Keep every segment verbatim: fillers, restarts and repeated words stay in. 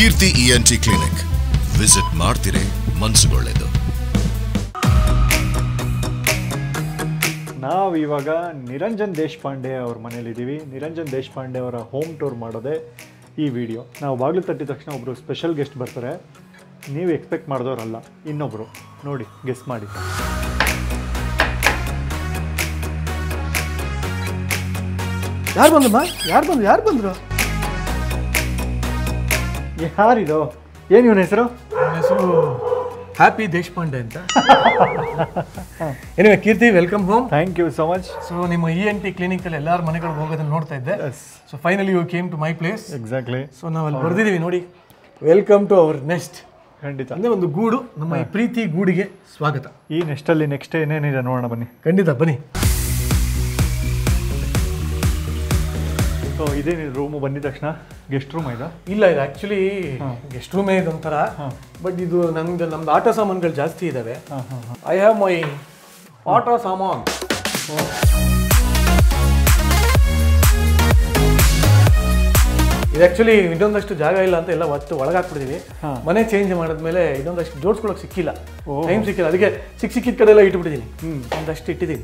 Keerthi E N T Clinic. Visit Martire, Mansugoledo. Now we have Niranjan Deshpande or Manelidivi, Niranjan Deshpande or a home tour Madode e video. Now Baglu thirty Takshana obro special guest bartare. You expect Madoralla, Innobro, Nodi, guess Madi. ಯಾರು ಬಂದ್ರು ಮಾ ಯಾರು ಬಂದ್ರು ಯಾರು ಬಂದ್ರು ಯಾರಿದು ಏನು ಇವನ ಹೆಸರು ಹೆಸರು ಹ್ಯಾಪಿ ದೇಶಪಾಂಡೆ ಅಂತ anyway Keerthi welcome home thank you so much so ನಿಮ್ಮ ಇಎನ್ಟಿ ಕ್ಲಿನಿಕ್ ಅಲ್ಲಿ ಎಲ್ಲಾರ್ ಮನೆಗಳಿಗೆ ಹೋಗೋದನ್ನ ನೋಡ್ತಾ ಇದ್ದೆ so finally you came to my place exactly so ನಾವು ಅಲ್ಲಿ ಬರ್ದಿದ್ದೀವಿ ನೋಡಿ ವೆಲ್ಕಮ್ ಟು ಅವರ್ ನೆಸ್ಟ್ ಖಂಡಿತ ಅಂದ್ರೆ ಒಂದು ಗೂಡು ನಮ್ಮ ಈ ಪ್ರೀತಿ ಗೂಡಿಗೆ ಸ್ವಾಗತ ಈ ನೆಸ್ಟ್ ಅಲ್ಲಿ ನೆಕ್ಸ್ಟ್ ಏನೇನಿದೆ ನೋಡೋಣ ಬನ್ನಿ ಖಂಡಿತ ಬನ್ನಿ So, this is the guest room? No, actually, guest room is there. But this is our Atta Saman. I have my Atta Saman. This actually I don't have I changed I don't have to do time.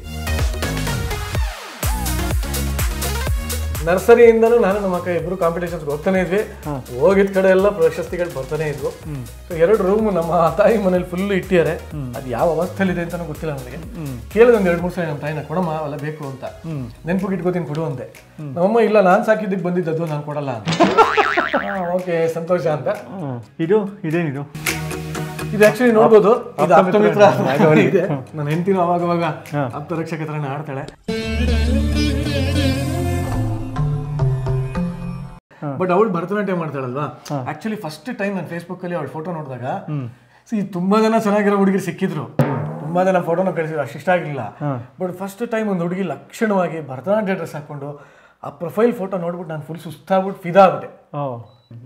Nursery in the Nanaka competitions go to Neve, work it Cadella, precious ticket for the Nazo. So here at room Namata, fully tear at Yava, Teletan Kutan. Kill them the Edmusa and Tina Kodama, La Beconta. Then put it within Pudonde. Nama Illa Lansaki the Bundi the Dunan Kodalan. Okay, Santojanda. You do, you didn't do. It's actually not good. It's up to Mitra. Nanti Navagaga, up to Rexakatan Artele. But I would time actually first time on Facebook I photo note see tumba jana chanagiro hudugiru sikkidru tumba jana photo na kadisi assist agilla but first time on hudigi lakshanavagi Bharatanatyam dress hakondo aa profile photo nodibittu nan full susta agibittu fida agitte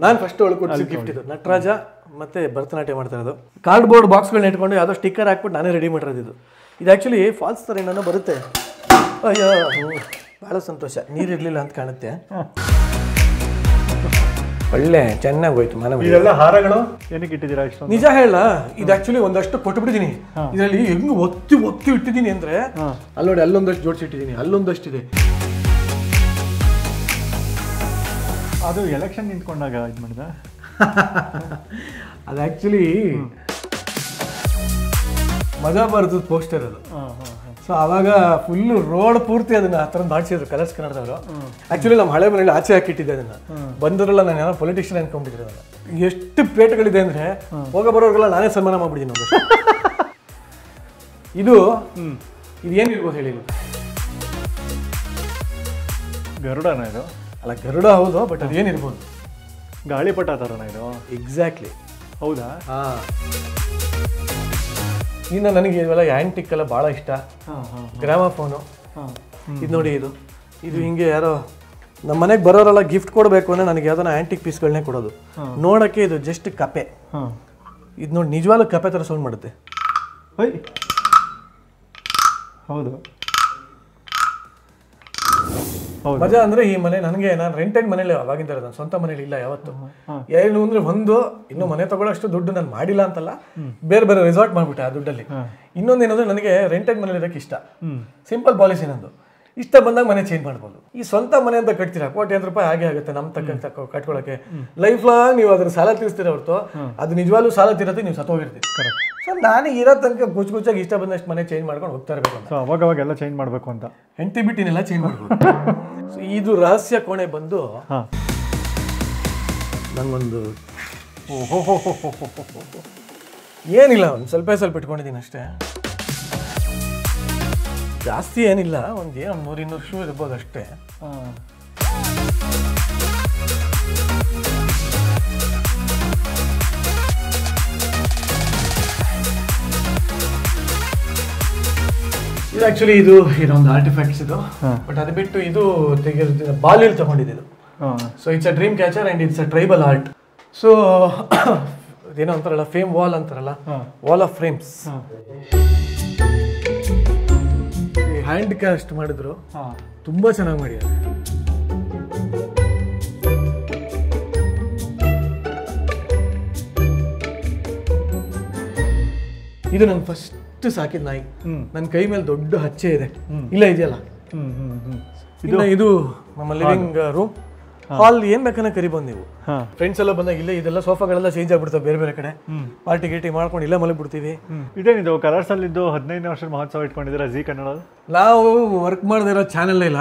nan first old kodisi gift idu Nataraja matte Bharatanatyam maartara cardboard box galanna itkondu yado sticker hakibittu nane ready maartadidu idu actually false sari nanna barutte ayya baala santosha neer irlilla ant kaanutte It's a good thing. What is this? It's actually one of the most important things. It's one of the most important things. It's one of the most important things. It's one of the most important things. That's the election. That's actually... It's a poster. So, I full road purti adana Actually, I am a politician and computer. Exactly. I have an antique gramophone. This is a gift code. I have an antique piece. This is just a cup. This is a cup. This is a cup. ಮಜಾ ಅಂದ್ರೆ ಈ ಮನೆ ನನಗೆ ನಾನು rented ಮನೆಯಲ್ಲಿ ಆಗಿಂದ ಇರೋದು ಸ್ವಂತ ಮನೆಯಲ್ಲಿ ಇಲ್ಲ ಯಾವತ್ತು ಏನು ಅಂದ್ರೆ ಒಂದು ಇನ್ನು ಮನೆ ತಗೊಳ್ಳೋಷ್ಟು ದುಡ್ಡು ನಾನು ಮಾಡಿಲ್ಲ ಅಂತಲ್ಲ ಬೇರೆ ಬೇರೆ ರೆಸಾರ್ಟ್ ಮಾಡ್ಬಿಟ್ಟೆ ಆ ದುಡ್ಡಲ್ಲಿ ಇನ್ನೊಂದು ಏನಂದ್ರೆ ನನಗೆ ರೆಂಟೆಡ್ ಮನೆಯಲ್ಲಿ ಇರೋಕೆ ಇಷ್ಟ ಸಿಂಪಲ್ ಪಾಲಿಸಿ ನಂದು ಇಷ್ಟ ಬಂದಾಗ ಮನೆ ಚೇಂಜ್ ಮಾಡ್ಬೋದು ಈ ಸ್ವಂತ ಮನೆ ಅಂತ ಕಟ್ತೀರಾ ಕೋಟ್ಯಾಂತರ ರೂಪಾಯಿ ಹಾಗೆ ಆಗುತ್ತೆ ನಮ್ಮ ತಕ್ಕಂತ ಕಟ್ಕೊಳ್ಳೋಕೆ ಲೈಫ್ ಲಾಂಗ್ ನೀವು ಅದನ್ನ ಸಾಲ ತೀರಿಸ್ತೀರ ಹೊರತು ಅದು ನಿಜವಾಗ್ಲೂ ಸಾಲ ತೀರತ್ತೆ ನೀವು ಸತ್ತು ಹೋಗಿರ್ತೀರಿ correct So, I have to change my money. So, I have to change my money. So, I have to change my money. So, this is the Rahasya Kone. I have to... Oh, ho, ho, ho, ho, ho, ho. This is not. I have to change my money. That's not. I have to change my money. Actually, this is an artifact, but a bit to So it's a dream catcher and it's a tribal art. So fame wall wall of frames. Hand cast madidru. Tumba chennagi madidare. ಇದು ನನ್ನ first ಸಾಕಿದ ನಾಯಿ. ನನ್ನ ಕೈ ಮೇಲೆ ದೊಡ್ಡ ಹಚ್ಚೆ ಇದೆ. ಇಲ್ಲ ಇದೆಯಲ್ಲ. ಇದು ಇದು ನಮ್ಮ ಲಿವಿಂಗ್ ರೂಮ್. ಹಾಲ್ ಏನ್ ಬೇಕನ್ನ ಕರಿಬೋದು ನೀವು. ಫ್ರೆಂಡ್ಸ್ ಎಲ್ಲ ಬಂದಾಗ ಇಲ್ಲೇ ಇದೆಲ್ಲ ಸೋಫಾಗಳೆಲ್ಲ ಚೇಂಜ್ ಆಗ್ಬಿಡ್ತಾವೆ ಬೇರೆ ಬೇರೆ ಕಡೆ. ಪಾರ್ಟಿ ಗೀಟಿ ಮಾಡ್ಕೊಂಡು ಇಲ್ಲೇ ಮಲಗಿ ಬಿಡ್ತೀವಿ. ಇದೇನಿದು ಕಲರ್ಸ್ ಅಲ್ಲಿ ಇದ್ದು ಹದಿನೈದನೇ ವರ್ಷದ ಮಹೋತ್ಸವ ಇಟ್ಕೊಂಡಿದ್ದೀರಾ ಜಿ ಕನ್ನಡ? ನಾವು ವರ್ಕ್ ಮಾಡದಿರೋ ಚಾನೆಲ್ ಇಲ್ಲ.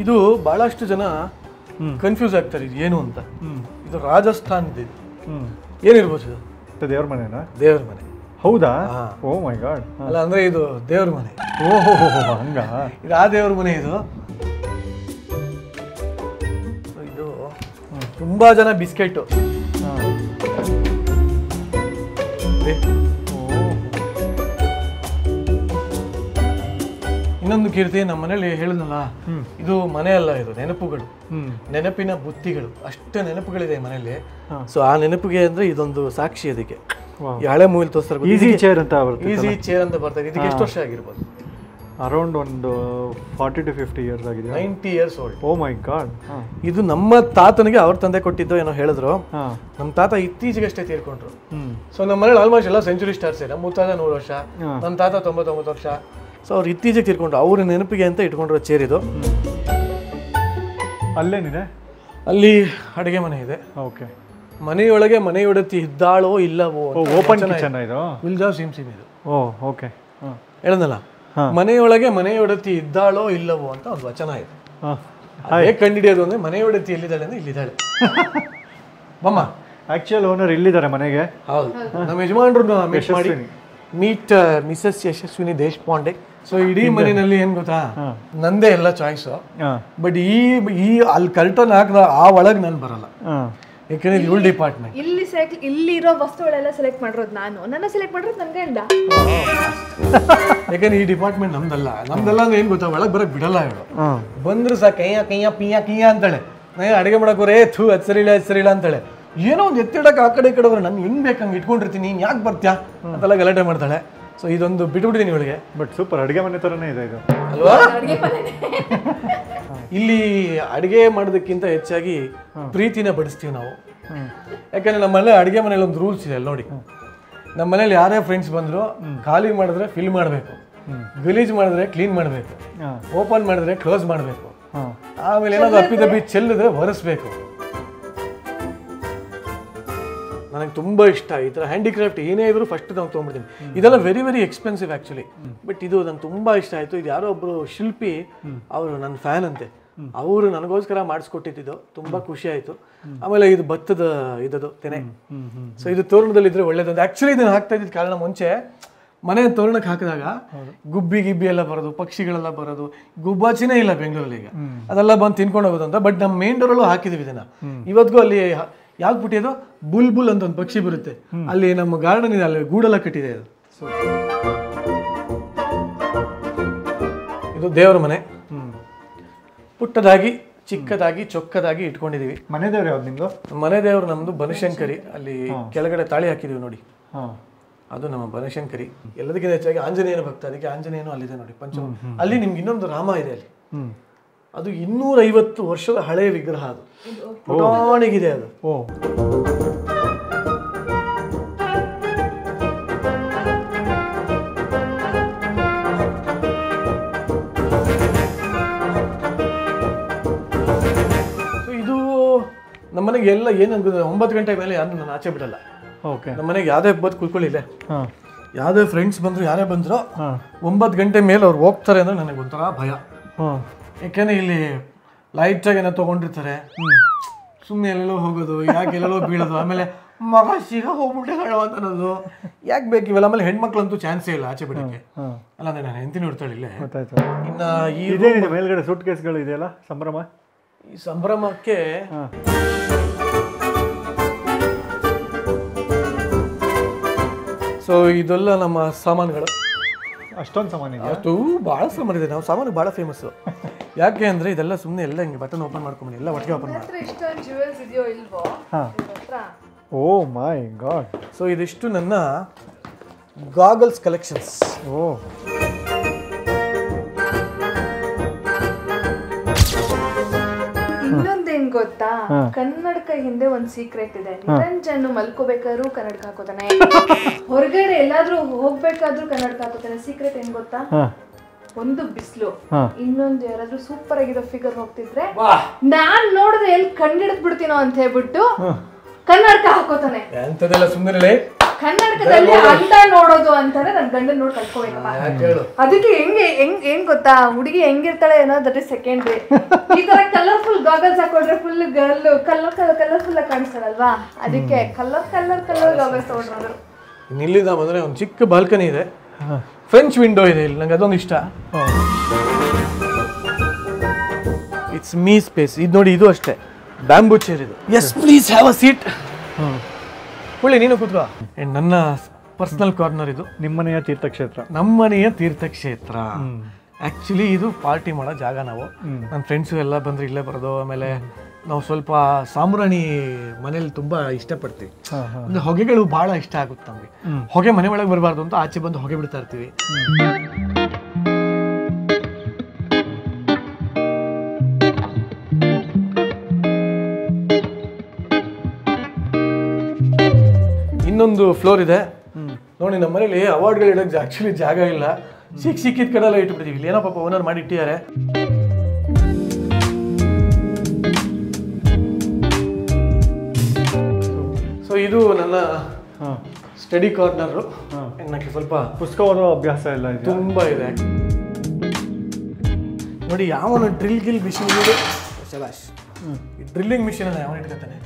ಇದು ಬಹಳಷ್ಟು ಜನ ಕನ್ಫ್ಯೂಸ್ ಆಗ್ತಾರೆ ಇದು ಏನು ಅಂತ. ಇದು ರಾಜಸ್ಥಾನದ ಇದು. ಏನಿರ್ಬೋದು ಇದು? ದೇವ್ರ ಮನೆನಾ? ದೇವ್ರ ಮನೆ. ಹೌದಾ? Oh my god. ಅಲ್ಲ ಅಂದ್ರೆ ಇದು ದೇವ್ರ ಮನೆ. ಓಹೋ ಹಂಗ. ಇದು ಆ ದೇವ್ರ ಮನೆ ಇದು. ಇದು ತುಂಬಾ ಜನ ಬಿಸ್ಕೆಟು. ಇನ್ನೊಂದು ಕೀರ್ತಿ, ನಮ್ಮ ಮನೇಲಿ ಹೇಳಿದ್ನಲ್ಲ, ಇದು ಮನೆಯಲ್ಲ, ಇದು ನೆನಪುಗಳು, ನೆನಪಿನ ಬುತ್ತಿಗಳು. ಅಷ್ಟೇ ನೆನಪುಗಳಿದೆ ಮನೆಯಲ್ಲಿ. ಸೊ ಆ ನೆನಪಿಗೆ ಅಂದ್ರೆ ಇದೊಂದು ಸಾಕ್ಷಿ. ಅದಕ್ಕೆ ಹಳೆ ಮೂವಿಲ್ ತೋರಿಸ್ತಾರೆ ಈಸಿ ಚೇರ್ ಅಂತ ಈಸಿ ಚೇರ್ ಅಂತ ಬರ್ತಾರೆ. ಇದಕ್ಕೆ ಎಷ್ಟು ವರ್ಷ ಆಗಿರ್ಬೋದು? ಅರೌಂಡ್ ಒಂದು ಫಾರ್ಟಿ ಟು ಫಿಫ್ಟಿ ಇಯರ್ಸ್ ಆಗಿದೆ. Ninety years old. Oh my god. ಇದು ನಮ್ಮ ತಾತನಿಗೆ ಅವ್ರ ತಂದೆ ಕೊಟ್ಟಿದ್ದು ಏನೋ ಹೇಳಿದ್ರು. ನಮ್ಮ ತಾತ ಇತ್ತೀಚೆಗೆ ಅಷ್ಟೇ ತೀರ್ಕೊಂಡ್ರು. ಸೊ ನಮ್ಮ ಮನೇಲಿ ಆಲ್ಮೋಸ್ಟ್ ಎಲ್ಲ ಸೆಂಚುರಿ ಸ್ಟಾರ್ಸ್ ಇದೆ. ಮೂರ್ ತಾತ ನೂರು ವರ್ಷ, ನಮ್ಮ ತಾತ ತೊಂಬತ್ತೊಂಬತ್ತು ವರ್ಷ. ಸೊ ಅವ್ರು ಇತ್ತೀಚೆಗೆ ತಿರ್ಕೊಂಡ್ರು. ಅವ್ರ ನೆನಪಿಗೆ ಅಂತ ಇಟ್ಕೊಂಡ್ರು ಚೇರ್ ಇದು. ಅಲ್ಲೇನಿದೆ? ಅಲ್ಲಿ ಅಡುಗೆ ಮನೆ ಇದೆ. ಓಕೆ. ಮನೆಯೊಳಗೆ ಮನೆಯೊಡತಿ ಇದ್ದಾಳೋ ಇಲ್ಲವೋ ಓಪನ್ ಕಿಚನ್ ಇದು. ವಿಲ್ಜಾವ್ ಸಿಮ್ ಸಿಮ್ ಇದು. Oh okay. ಹೇಳೋದಲ್ಲ, ಮನೆಯೊಳಗೆ ಮನೆಯೊಡತಿ ಇದ್ದಾಳೋ ಇಲ್ಲವೋ ಅಂತ ಒಂದು ವಚನ ಇದೆ. ಹೇಗೆ ಕಂಡಿಡಿಯೋದು ಅಂದರೆ ಮನೆಯೊಡತಿ ಎಲ್ಲಿದ್ದಾಳೆ ಅಂದರೆ ಇಲ್ಲಿದ್ದಾಳೆ. ಬಮ್ಮ ಆ್ಯಕ್ಚುಯಲ್ ಓನರ್ ಇಲ್ಲಿದ್ದಾರೆ ಮನೆಗೆ. ಹೌದು, ನಮ್ಮ ಯಜಮಾನ್ರು ಮಿಸ್ ಮಾಡಿ meet Mrs Yashaswini Deshpande. So ಇಡೀ ಮನೆಯಲ್ಲಿ ಏನ್ ಗೊತ್ತಾ, ನಂದೇ ಎಲ್ಲ ಚಾಯ್ಸು. ಬಟ್ ಈ ಈ ಅಲ್ಲಿ ಕರ್ಟನ್ ಹಾಕಿದ ಆ ಒಳಗೆ ನಾನು ಬರಲ್ಲ, ಯಾಕಂದ್ರೆ ಇವಳ ಡಿಪಾರ್ಟ್ಮೆಂಟ್. ಇಲ್ಲಿ ಇಲ್ಲಿ ಇರೋ ವಸ್ತುಗಳೆಲ್ಲ ಸೆಲೆಕ್ಟ್ ಮಾಡಿರೋದು ನಾನು, ನನ್ನ ಸೆಲೆಕ್ಟ್ ಮಾಡಿರೋದು ನನ್ನ ಗಂಡ. ಯಾಕಂದ್ರೆ ಈ ಡಿಪಾರ್ಟ್ಮೆಂಟ್ ನಮ್ದಲ್ಲ. ನಮ್ದಲ್ಲ ಅಂದ್ರೆ ಏನ್ ಗೊತ್ತಾ, ಒಳಗೆ ಬರಕ್ ಬಿಡಲ್ಲ ಇವಳು. ಬಂದ್ರು ಸಹ ಕೈಯ ಕೈಯ ಪಿಯ ಕಿಯ ಅಂತಾಳೆ. ನಾನು ಅಡುಗೆ ಮಾಡೋಕೋರೇ ಥೂ ಅದು ಸರಿಯಿಲ್ಲ ಅದು ಸರಿಯಿಲ್ಲ ಅಂತಾಳೆ. ಏನೋ ಒಂದು ಎತ್ತಿಡಕ್ಕೆ ಆ ಕಡೆ ಈ ಕಡೆ ನಾನು ಹೆಂಗೆ ಬೇಕಂಗೆ ಇಟ್ಕೊಂಡಿರ್ತೀನಿ, ನೀನು ಯಾಕೆ ಬರ್ತೀಯಾ ಅಂತೆಲ್ಲ ಗಲಾಟೆ ಮಾಡ್ತಾಳೆ. ಸೊ ಇದೊಂದು ಬಿಟ್ಬಿಡ್ತೀನಿ ಇವಳಿಗೆ. ಬಟ್ ಸೂಪರ್ ಅಡುಗೆ ಮನೆ ಥರನೇ ಇದೆ ಇದು ಅಲ್ವಾ? ಇಲ್ಲಿ ಅಡುಗೆ ಮಾಡೋದಕ್ಕಿಂತ ಹೆಚ್ಚಾಗಿ ಪ್ರೀತಿನ ಬಡಿಸ್ತೀವಿ ನಾವು. ಯಾಕಂದರೆ ನಮ್ಮ ಮನೇಲಿ ಅಡುಗೆ ಮನೇಲಿ ಒಂದು ರೂಲ್ಸ್ ಇದೆ. ಅಲ್ಲಿ ನೋಡಿ, ನಮ್ಮ ಮನೇಲಿ ಯಾರೇ ಫ್ರೆಂಡ್ಸ್ ಬಂದರೂ ಖಾಲಿ ಮಾಡಿದ್ರೆ ಫಿಲ್ ಮಾಡಬೇಕು, ಗಲೀಜು ಮಾಡಿದ್ರೆ ಕ್ಲೀನ್ ಮಾಡಬೇಕು, ಓಪನ್ ಮಾಡಿದ್ರೆ ಕ್ಲೋಸ್ ಮಾಡಬೇಕು, ಆಮೇಲೆ ಏನಾದರೂ ಅಪ್ಪಿತಪ್ಪಿ ಚೆಲ್ಲಿದ್ರೆ ಒರೆಸ್ಬೇಕು. ನನಗೆ ತುಂಬ ಇಷ್ಟ ಈ ಥರ ಹ್ಯಾಂಡಿಕ್ರಾಫ್ಟ್. ಏನೇ ಇದ್ರೂ ಫಸ್ಟ್ ನಾವು ತೊಗೊಂಡ್ಬಿಡ್ತೀನಿ. ಇದೆಲ್ಲ very very expensive actually. But ಇದು ನಂಗೆ ತುಂಬ ಇಷ್ಟ ಆಯಿತು. ಇದು ಯಾರೋ ಒಬ್ಬರು ಶಿಲ್ಪಿ, ಅವರು ನನ್ನ ಫ್ಯಾನ್ ಅಂತೆ, ಅವರು ನನಗೋಸ್ಕರ ಮಾಡಿಸ್ಕೊಟ್ಟಿದ್ದು. ತುಂಬ ಖುಷಿ ಆಯಿತು. ಆಮೇಲೆ ಇದು ಭತ್ತದ ಇದದು ತೆನೆ. ಸೊ ಇದು ತೋರಣದಲ್ಲಿದ್ದರೆ ಒಳ್ಳೇದಂತೆ. ಆ್ಯಕ್ಚುಲಿ ಇದನ್ನು ಹಾಕ್ತಾ ಇದ್ದಿದ್ದ ಕಾರಣ, ಮುಂಚೆ ಮನೆ ತೋರಣಕ್ಕೆ ಹಾಕಿದಾಗ ಗುಬ್ಬಿ ಗಿಬ್ಬಿ ಎಲ್ಲ ಬರೋದು, ಪಕ್ಷಿಗಳೆಲ್ಲ ಬರೋದು, ಗುಬ್ಬಾಚಿನೇ ಇಲ್ಲ ಬೆಂಗಳೂರಲ್ಲಿ ಈಗ, ಅದೆಲ್ಲ ಬಂದು ತಿನ್ಕೊಂಡು ಹೋಗೋದು ಅಂತ. ಬಟ್ ನಮ್ಮ ಮೇನ್ ಡೋರಲ್ಲೂ ಹಾಕಿದ್ದೀವಿ ಇದನ್ನು. ಇವತ್ತಿಗೂ ಅಲ್ಲಿ ಯಾಕೆ ಬಿಟ್ಟಿದ್ದು, ಬುಲ್ ಬುಲ್ ಅಂತ ಒಂದು ಪಕ್ಷಿ ಬರುತ್ತೆ ಅಲ್ಲಿ, ನಮ್ಮ ಗಾರ್ಡನ್ ಇದೆ, ಅಲ್ಲಿ ಗೂಡೆಲ್ಲ ಕಟ್ಟಿದೆ ಅದು. ಇದು ದೇವರ ಮನೆ. ಪುಟ್ಟದಾಗಿ ಚಿಕ್ಕದಾಗಿ ಚೊಕ್ಕದಾಗಿ ಇಟ್ಕೊಂಡಿದೀವಿ. ಮನೆ ದೇವ್ರು ಯಾವ್ದು ನಿಮ್ದು? ಮನೆ ದೇವ್ರು ನಮ್ದು ಬನಶಂಕರಿ. ಅಲ್ಲಿ ಕೆಳಗಡೆ ತಾಳಿ ಹಾಕಿದೀವಿ ನೋಡಿ, ಅದು ನಮ್ಮ ಬನಶಂಕರಿ. ಎಲ್ಲದಕ್ಕಿಂತ ಹೆಚ್ಚಾಗಿ ಆಂಜನೇಯನ ಭಕ್ತ, ಅದಕ್ಕೆ ಆಂಜನೇಯನು ಅಲ್ಲಿದೆ ನೋಡಿ ಪಂಚ. ಅಲ್ಲಿ ನಿಮ್ಗೆ ಇನ್ನೊಂದು ರಾಮ ಇದೆ ಅಲ್ಲಿ, ಅದು ಇನ್ನೂರ ಐವತ್ತು ವರ್ಷದ ಹಳೆಯ ವಿಗ್ರಹ. ಅದು ಪುಟಾಣಿಗಿದೆ ಅದು. ಇದು ನಮ್ಮನೆಗೆ ಎಲ್ಲ ಏನು ಅನ್ಕೊಂಡ್ರೆ ಒಂಬತ್ತು ಗಂಟೆ ಮೇಲೆ ಯಾರು ನಾನು ಆಚೆ ಬಿಡಲ್ಲ. ನಮ್ಮನೆಗೆ ಯಾವುದೇ ಬಂದು ಕುತ್ಕೊಳ್ಳಿಲ್ಲ, ಯಾವುದೇ ಫ್ರೆಂಡ್ಸ್ ಬಂದ್ರು ಯಾರೇ ಬಂದ್ರು ಒಂಬತ್ತು ಗಂಟೆ ಮೇಲೆ ಅವ್ರು ಹೋಗ್ತಾರೆ ಅಂದ್ರೆ ನನಗೆ ಒಂಥರ ಭಯ. ಯಾಕೆಂದ್ರೆ ಇಲ್ಲಿ ಲೈಟಾಗಿ ಏನೋ ತೊಗೊಂಡಿರ್ತಾರೆ, ಸುಮ್ಮನೆ ಎಲ್ಲೋ ಹೋಗೋದು, ಯಾಕೆ ಎಲ್ಲೋ ಬೀಳೋದು, ಆಮೇಲೆ ಮಗ ಸಿಗ ಹೋಗ್ಬಿಟ್ಟೆ ಅಂತ ಅನ್ನೋದು, ಯಾಕೆ ಬೇಕು ಇವೆಲ್ಲ. ಆಮೇಲೆ ಹೆಣ್ಮಕ್ಳಂತೂ ಚಾನ್ಸೇ ಇಲ್ಲ ಆಚೆ ಬಿಡೋಕ್ಕೆ. ಅಲ್ಲ ಅಂದ್ರೆ ನಾನು ಹೆಂಡತಿ ನೋಡ್ತಾಳೆ ಇಲ್ಲೇ. ಇನ್ನು ಈ ಮೇಲ್ಗಡೆ ಸೂಟ್ ಕೇಸ್ಗಳು ಇದೆಯಲ್ಲ, ಸಂಭ್ರಮ. ಈ ಸಂಭ್ರಮಕ್ಕೆ ಸೊ ಇದೆಲ್ಲ ನಮ್ಮ ಸಾಮಾನುಗಳು. ಅಷ್ಟೊಂದು ಸಾಮಾನು ಇದೆ? ಅಷ್ಟು ಭಾಳ ಸಾಮಾನು ಇದೆ. ನಾವು ಸಾಮಾನು ಭಾಳ ಫೇಮಸ್ಸು. ಯಾಕೆ ಅಂದರೆ ಇದೆಲ್ಲ ಸುಮ್ಮನೆ ಎಲ್ಲ ಹಿಂಗೆ ಬಟನ್ ಓಪನ್ ಮಾಡ್ಕೊಂಬಿ, ಎಲ್ಲ ಒಟ್ಟಿಗೆ ಓಪನ್ ಮಾಡಿ. Oh my god. So ಇದಷ್ಟು ನನ್ನ goggles collections. Oh. ಇನ್ನೊಂದೇನ್ ಗೊತ್ತಾ ಕನ್ನಡಕ ಹಿಂದೆ ಒಂದು ಸೀಕ್ರೆಟ್ ಇದೆ. ನಿರಂಜನ್ ಮಲ್ಕೋಬೇಕಾದರೂ ಕನ್ನಡಕ ಹಾಕೋತಾನೆ. ಹೊರಗಡೆ ಎಲ್ಲಾದರೂ ಹೋಗಬೇಕಾದರೂ ಕನ್ನಡಕ ಹಾಕೋತಾನೆ. ಸೀಕ್ರೆಟ್ ಏನು ಗೊತ್ತಾ? ಒಂದು ಬಿಸ್ಲು ಇನ್ನೊಂದು ಯಾರಾದರೂ ಸೂಪರ್ ಆಗಿರೋ ಫಿಗರ್ ಹೋಗ್ತಿದ್ರೆ ನಾನು ನೋಡಿದ್ರೆ ಎಲ್ಲಿ ಕಂಡಿಡಿದ್ ಬಿಡ್ತೀನೋ ಅಂತ ಹೇಳ್ಬಿಟ್ಟು ಕನ್ನಡಕ ಹಾಕೋತಾನೆ. ಅಂತದೆಲ್ಲ ಸುಮ್ಮನೆ ಕನ್ನಡಕದಲ್ಲಿ ಅಂತ ನೋಡೋದು ಅಂತಾನೆ ನನ್ನ ಗಂಡನ ನೋಡಿ ಕಲ್ತ್ಕೋಬೇಕಪ್ಪ. ಅದಕ್ಕೆ ಹೆಂಗೆ ಹೆಂಗ್ ಏನ್ ಗೊತ್ತಾ ಹುಡುಗಿ ಹೆಂಗಿರ್ತಾಳೆ ಅನ್ನೋದಾದ್ರೆ ಸೆಕೆಂಡ್ರಿ. ಈ ತರ ಕಲರ್ಫುಲ್ ಗಾಗಲ್ಸ್ ಹಾಕೊಂಡ್ರೆ full girl colour colour colourful ಆಗಿ ಕಾಣಿಸ್ತಾರಲ್ವಾ, ಅದಕ್ಕೆ ಕಲರ್ ಕಲರ್ ಕಲರ್ ಗಾಗಲ್ಸ್ ತಗೊಂಡ್ರು. ಇಲ್ಲಿಂದ ಬಂದ್ರೆ ಒಂದು ಚಿಕ್ಕ ಬಾಲ್ಕನಿ ಇದೆ, ಫ್ರೆಂಚ್ ವಿಂಡೋ ಇದೆ, ಇಲ್ಲಿ ನಂಗೆ ಅದೊಂದು ಇಷ್ಟ. It's me space. ಇದು ನೋಡಿ, ಇದು ಅಷ್ಟೇ ಬ್ಯಾಂಬೂ ಚೇರ್ ಇದು. Yes please have a seat. ಒಳ್ಳೆ ನೀನು ಕೂತ್ಕೋ. ಆ್ಯಂಡ್ ನನ್ನ ಪರ್ಸನಲ್ ಕಾರ್ನರ್ ಇದು, ನಿಮ್ಮನೆಯ ತೀರ್ಥಕ್ಷೇತ್ರ. ನಮ್ಮನೆಯ ತೀರ್ಥಕ್ಷೇತ್ರ ಆ್ಯಕ್ಚುಲಿ ಇದು ಪಾರ್ಟಿ ಮಾಡೋ ಜಾಗ. ನಾವು ನನ್ನ ಫ್ರೆಂಡ್ಸು ಎಲ್ಲ ಬಂದರೆ ಇಲ್ಲೇ ಬರೋದು. ಆಮೇಲೆ ನಾವು ಸ್ವಲ್ಪ ಸಾಂಬ್ರಾಣಿ ಮನೇಲಿ ತುಂಬ ಇಷ್ಟಪಡ್ತೀವಿ. ಅಂದರೆ ಹೊಗೆಗಳು ಭಾಳ ಇಷ್ಟ ಆಗುತ್ತೆ ನಮಗೆ. ಹೊಗೆ ಮನೆ ಒಳಗೆ ಬರಬಾರ್ದು ಅಂತ ಆಚೆ ಬಂದು ಹೊಗೆ ಬಿಡ್ತಾ ಇರ್ತೀವಿ. ಇನ್ನೊಂದು ಫ್ಲೋರ್ ಇದೆ ನೋಡಿ. ನಮ್ಮ ಮನೇಲಿ ಅವಾರ್ಡ್ಗಳು ಇಡೋಕ್ಕೆ ಆಕ್ಚುಲಿ ಜಾಗ ಇಲ್ಲ. ಸಿಕ್ಕ ಸಿಕ್ಕಿದ ಕಡೆಲ್ಲ ಇಟ್ಬಿಡ್ತೀವಿ. ಇಲ್ಲಿ ಏನೋ ಪಾಪ ಓನರ್ ಮಾಡಿ ಇಟ್ಟಿದ್ದಾರೆ. ಸೊ ಇದು ನನ್ನ ಸ್ಟಡಿ ಕಾರ್ನರು. ನನಗೆ ಸ್ವಲ್ಪ ಪುಸ್ತಕ ಓದೋ ಅಭ್ಯಾಸ ಎಲ್ಲ ಇದೆ, ತುಂಬ ಇದೆ ನೋಡಿ. ಯಾವನು ಡ್ರಿಲ್ ಗಿಲ್ ಮಿಷಿನ್ ಶಬಾಷ್, ಡ್ರಿಲ್ಲಿಂಗ್ ಮಿಷಿನ್ ಅನ್ನ ಯಾವನು ಇಟ್ಕೊತಾನೆ.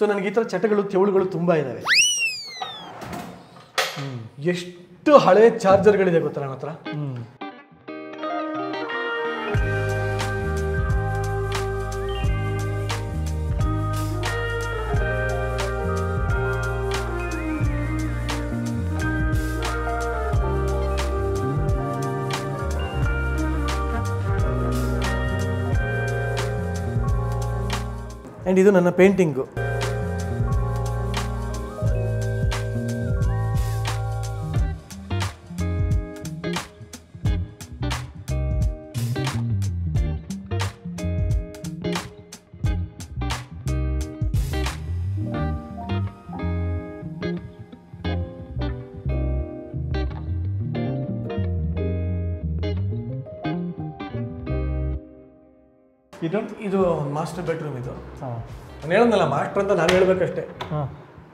ಸೊ ನನಗೆ ಈ ಥರ ಚಟಗಳು ತೆವಳುಗಳು ತುಂಬ ಇದ್ದಾವೆ. ಎಷ್ಟು ಹಳೆ ಚಾರ್ಜರ್ಗಳಿದೆ ಗೊತ್ತಾ ನನ್ನ ಹತ್ರ. ಅಂಡ್ ಇದು ನನ್ನ ಪೇಂಟಿಂಗು. ಇದು ಇದು ಮಾಸ್ಟರ್ ಬೆಡ್ರೂಮ್. ಇದು ನಾನು ಹೇಳೋದಲ್ಲ ಮಾಸ್ಟರ್ ಅಂತ ನಾನು ಹೇಳಬೇಕಷ್ಟೇ.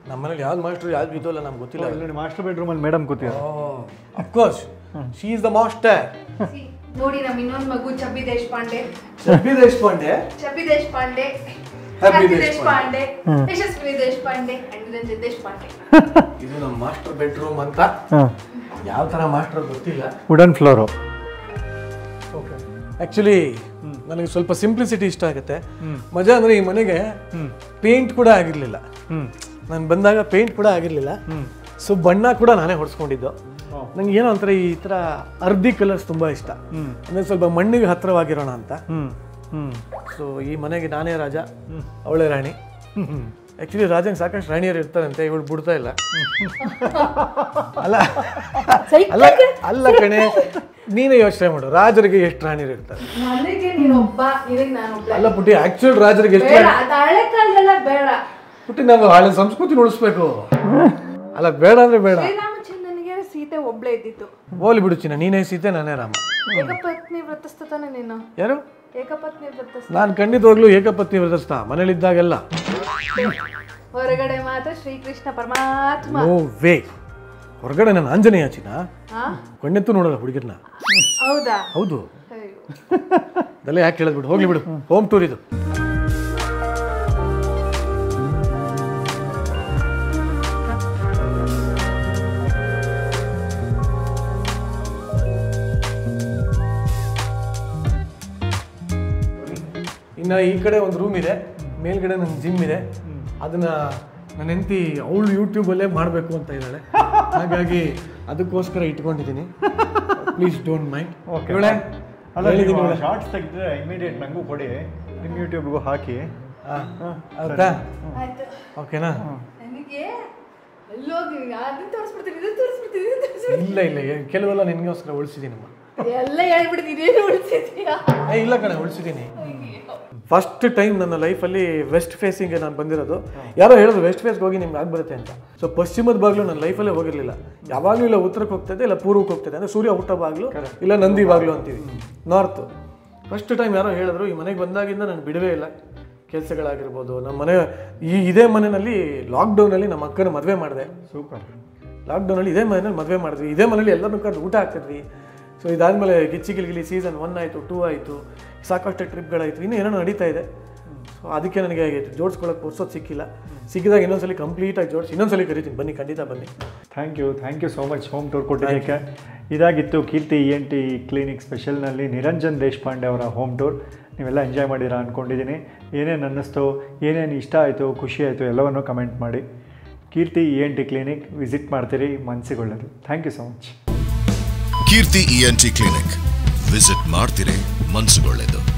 ನಮ್ಮನೇಲಿ ಯಾವ್ದು ಮಾಸ್ಟರ್ ಯಾವ್ದು ಇದು ಅಲ್ಲ ನಮ್ಗೆ ಗೊತ್ತಿಲ್ಲ. ಮಾಸ್ಟರ್ ಬೆಡ್ರೂಮಲ್ಲಿ ಮೇಡಮ್ ಕೂತಿದ್ದಾರೆ. Of course she is the master. ನೋಡಿ ನಮ್ಮ ಇನ್ನೊಂದು ಮಗು ಚಪ್ಪಿ ದೇಶಪಾಂಡೆ. ಚಪ್ಪಿ ದೇಶಪಾಂಡೆ ಚಪ್ಪಿ ದೇಶಪಾಂಡೆ ಚಪ್ಪಿ ದೇಶಪಾಂಡೆ ಯಶಸ್ವಿನಿ ದೇಶಪಾಂಡೆ ಅಂಡ್ ನಿರಂಜನ್ ದೇಶಪಾಂಡೆ. ಇದು ನಮ್ಮ ಮಾಸ್ಟರ್ ಬೆಡ್ರೂಮ್ ಅಂತ. ಯಾವ ಥರ ಮಾಸ್ಟರ್ ಗೊತ್ತಿಲ್ಲ. Wooden floor. ಓಕೆ ಆ್ಯಕ್ಚುಲಿ ನನಗೆ ಸ್ವಲ್ಪ ಸಿಂಪ್ಲಿಸಿಟಿ ಇಷ್ಟ ಆಗುತ್ತೆ. ಮಜಾ ಅಂದರೆ ಈ ಮನೆಗೆ ಪೇಂಟ್ ಕೂಡ ಆಗಿರಲಿಲ್ಲ. ನಾನು ಬಂದಾಗ ಪೇಂಟ್ ಕೂಡ ಆಗಿರಲಿಲ್ಲ. ಸೊ ಬಣ್ಣ ಕೂಡ ನಾನೇ ಹೊಡೆಸ್ಕೊಂಡಿದ್ದು. ನನಗೆ ಏನೋ ಒಂಥರ ಈ ಥರ ಅರ್ಧಿ ಕಲರ್ಸ್ ತುಂಬ ಇಷ್ಟ. ಅಂದರೆ ಸ್ವಲ್ಪ ಮಣ್ಣಿಗೆ ಹತ್ತಿರವಾಗಿರೋಣ ಅಂತ. ಸೊ ಈ ಮನೆಗೆ ನಾನೇ ರಾಜ, ಅವಳೇ ರಾಣಿ. ಆ್ಯಕ್ಚುಲಿ ರಾಜನ್ ಸಾಕಷ್ಟು ರಾಣಿಯರು ಇರ್ತಾರಂತೆ, ಇವಳು ಬಿಡ್ತಾ ಇಲ್ಲ. ಅಲ್ಲ ಅಲ್ಲ ಅಲ್ಲ ಕಣೆ, ನೀನೇ ಯೋಚನೆ ಮಾಡು, ರಾಜರಿಗೆ ಎಷ್ಟು ರಾಣಿಯರು ಇರ್ತಾರೆ. ಅಲ್ಲ ಪುಟ್ಟಿ, ಆಕ್ಚುಲ್ ರಾಜರಿಗೆ ಎಷ್ಟು ಪುಟ್ಟಿ. ನಾವು ಹಳೆ ಸಂಸ್ಕೃತಿ ಉಳಿಸ್ಬೇಕು. ಅಲ್ಲ ಬೇಡ ಅಂದ್ರೆ ಬೇಡ. ಸೀತೆ ಒಬ್ಳೆ ಇದ್ದಿತ್ತು. ಹೋಲಿ ಬಿಡು ಚಿನ್ನ, ನೀನೇ ಸೀತೆ ನಾನೇ ರಾಮ. ಏಕಪತ್ನಿ ವ್ರತಸ್ಥತಾನೆ ನೀನು. ಯಾರು ಏಕಪತ್ನಿ ವ್ರತಸ್ಥ? ನಾನು ಖಂಡಿತವಾಗ್ಲೂ ಏಕಪತ್ನಿ ವ್ರತಸ್ಥ. ಮನೇಲಿದ್ದಾಗೆಲ್ಲ ಹೊರಗಡೆ ಮಾತ್ರ ಶ್ರೀಕೃಷ್ಣ ಪರಮಾತ್ಮ. ಓ ವೇ, ಹೊರಗಡೆ ನಾನು ಆಂಜನೇಯ ಚಿನ್ನ. ಕಣ್ಣೆತ್ತು ನೋಡಲ್ಲ ಹುಡುಗಿರ್ನ. ಹೌದಾ? ಹೌದು. ಅದೆಲ್ಲ ಯಾಕೆ ಹೇಳಿದ್ಬಿಡು, ಹೋಗ್ಲಿ ಬಿಡು. ಹೋಮ್ ಟೂರ್ ಇದು. ಇನ್ನು ಈ ಕಡೆ ಒಂದು ರೂಮ್ ಇದೆ, ಮೇಲ್ಗಡೆ ನನ್ನ ಜಿಮ್ ಇದೆ. ಅದನ್ನು ನನ್ನ ಹೆಂಡತಿ ಅವಳು ಯೂಟ್ಯೂಬಲ್ಲೇ ಮಾಡಬೇಕು ಅಂತ ಇದ್ದಾಳೆ. ಹಾಗಾಗಿ ಅದಕ್ಕೋಸ್ಕರ ಇಟ್ಕೊಂಡಿದ್ದೀನಿ. Please don't mind. ಓಕೆ ಒಳ್ಳೆ ಶಾರ್ಟ್ಸ್ ತೆಗೆದ್ರೆ ಇಮಿಡಿಯೇಟ್ ನನಗೂ ಕೊಡಿ, ನಿಮ್ಮ ಯೂಟ್ಯೂಬ್ಗೂ ಹಾಕಿ. ಹೌದಾ? ಓಕೆನಾ? ಫಸ್ಟ್ ಟೈಮ್ ನನ್ನ ಲೈಫಲ್ಲಿ ವೆಸ್ಟ್ ಫೇಸಿಂಗ್ ನಾನು ಬಂದಿರೋದು. ಯಾರೋ ಹೇಳೋದು ವೆಸ್ಟ್ ಫೇಸ್ಗೆ ಹೋಗಿ ನಿಮ್ಗೆ ಆಗ್ಬರುತ್ತೆ ಅಂತ. ಸೊ ಪಶ್ಚಿಮದ ಬಾಗ್ಲು ನನ್ನ ಲೈಫಲ್ಲೇ ಹೋಗಿರಲಿಲ್ಲ, ಯಾವಾಗಲೂ ಇಲ್ಲ ಉತ್ತರಕ್ಕೆ ಹೋಗ್ತದೆ ಇಲ್ಲ ಪೂರ್ವಕ್ಕೆ ಹೋಗ್ತದೆ, ಅಂದರೆ ಸೂರ್ಯ ಹುಟ್ಟೋ ಬಾಗ್ಲು ಇಲ್ಲ ನಂದಿ ಬಾಗ್ಲು ಅಂತೀವಿ ನಾರ್ತ್. ಫಸ್ಟ್ ಟೈಮ್ ಯಾರೋ ಹೇಳಿದ್ರು, ಈ ಮನೆಗೆ ಬಂದಾಗಿಂದ ನಾನು ಬಿಡವೇ ಇಲ್ಲ, ಕೆಲಸಗಳಾಗಿರ್ಬೋದು. ನಮ್ಮ ಮನೆ ಈ ಇದೇ ಮನೆಯಲ್ಲಿ ಲಾಕ್ಡೌನಲ್ಲಿ ನಮ್ಮ ಅಕ್ಕನ ಮದುವೆ ಮಾಡಿದೆ. ಸೂಪರ್. ಲಾಕ್ಡೌನಲ್ಲಿ ಇದೇ ಮನೆಯಲ್ಲಿ ಮದುವೆ ಮಾಡಿದ್ವಿ, ಇದೇ ಮನೇಲಿ ಎಲ್ಲರೂ ಕರೆದು ಊಟ ಹಾಕ್ತಿದ್ವಿ. ಸೊ ಇದಾದಮೇಲೆ ಗಿಚ್ಚಿ ಗಿಲ್ಗಿಲಿ ಸೀಸನ್ ಒನ್ ಆಯಿತು, ಟೂ ಆಯಿತು, ಸಾಕಷ್ಟು ಟ್ರಿಪ್ಗಳಾಯಿತು, ಇನ್ನೂ ಏನೋ ನಡೀತಾ ಇದೆ. ಸೊ ಅದಕ್ಕೆ ನನಗೆ ಜೋಡಿಸ್ಕೊಳ್ಳೋಕೆ ಪುರ್ಸೋದು ಸಿಕ್ಕಿಲ್ಲ. ಸಿಕ್ಕಿದಾಗ ಇನ್ನೊಂದ್ಸಲಿ ಕಂಪ್ಲೀಟಾಗಿ ಜೋಡಿಸಿ ಇನ್ನೊಂದ್ಸಲಿ ಕರಿತೀನಿ, ಬನ್ನಿ, ಖಂಡಿತ ಬನ್ನಿ. Thank you, thank you so much home tour ಕೊಟ್ಟಿದ್ದಕ್ಕೆ. ಇದಾಗಿತ್ತು Keerthi E N T clinic ಸ್ಪೆಷಲ್ನಲ್ಲಿ ನಿರಂಜನ್ ದೇಶಪಾಂಡೆ ಅವರ ಹೋಮ್ ಟೂರ್. ನೀವೆಲ್ಲ ಎಂಜಾಯ್ ಮಾಡಿರಾ ಅಂದ್ಕೊಂಡಿದ್ದೀನಿ. ಏನೇನು ಅನ್ನಿಸ್ತು, ಏನೇನು ಇಷ್ಟ ಆಯಿತು, ಖುಷಿ ಆಯಿತು ಎಲ್ಲವನ್ನೂ ಕಮೆಂಟ್ ಮಾಡಿ. Keerthi E N T clinic visit ಮಾಡ್ತೀರಿ, ಮನಸ್ಸಿಗೆ ಒಳ್ಳೆಯದು. Thank you so much. Keerthi E N T clinic visit ಮಾಡ್ತೀರಿ, ಮನಸ್ಸಿಗೆ ಒಳ್ಳೆಯದು.